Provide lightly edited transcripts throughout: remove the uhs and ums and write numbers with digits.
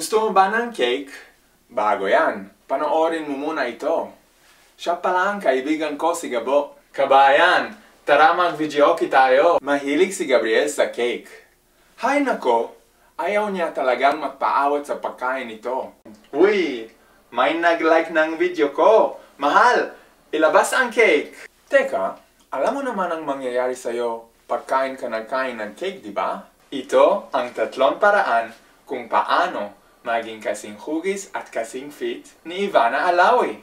Gusto mo ba ng cake? Bago yan. Panoorin mo muna ito. Siya palang kaibigan ko si Gabo. Kabayan, tara mag-videoke tayo. Mahilig si Gabriel sa cake. Hay nako, ayaw niya talagang magpaawat sa pagkain nito. Uy, may nag-like ng video ko. Mahal, ilabas ang cake. Teka, alam mo naman ang mangyayari sa'yo pagkain ka nagkain ng cake, di ba? Ito ang tatlong paraan kung paano maging kasing hugis at kasing fit ni Ivana Alawi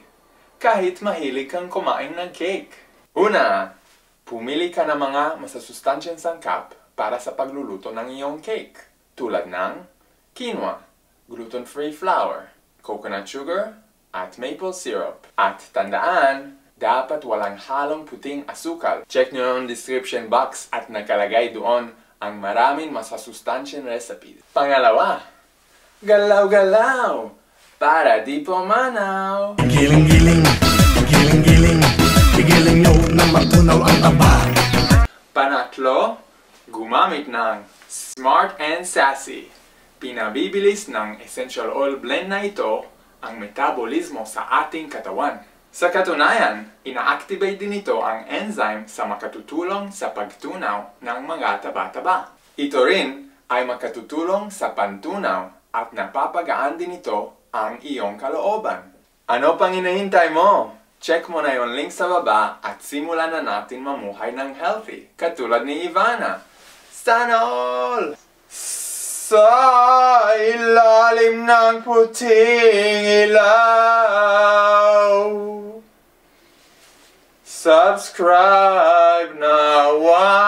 kahit mahilig kang kumain ng cake. Una, pumili ka ng mga masasustansyang sangkap para sa pagluluto ng iyong cake tulad ng quinoa, gluten-free flour, coconut sugar, at maple syrup. At tandaan, dapat walang halong puting asukal. Check nyo yung description box at nakalagay doon ang maraming masasustansyang recipes. Pangalawa, galaw-galaw para di pumanaw. Giling-giling, giling-giling, giling nyo na matunaw ang taba. Panatlo, gumamit ng Smart and Sassy. Pinabibilis ng essential oil blend na ito ang metabolismo sa ating katawan. Sa katunayan, ina-activate din ito ang enzyme sa makatutulong sa pagtunaw ng mga taba-taba. Ito rin ay makatutulong sa pantunaw at napapagaan din ito ang iyong kalooban. Ano pang hinihintay mo? Check mo na yung link sa baba at simulan na natin mamuhay ng healthy, katulad ni Ivana. Sana all! Sa ilalim ng puting ilaw, subscribe now.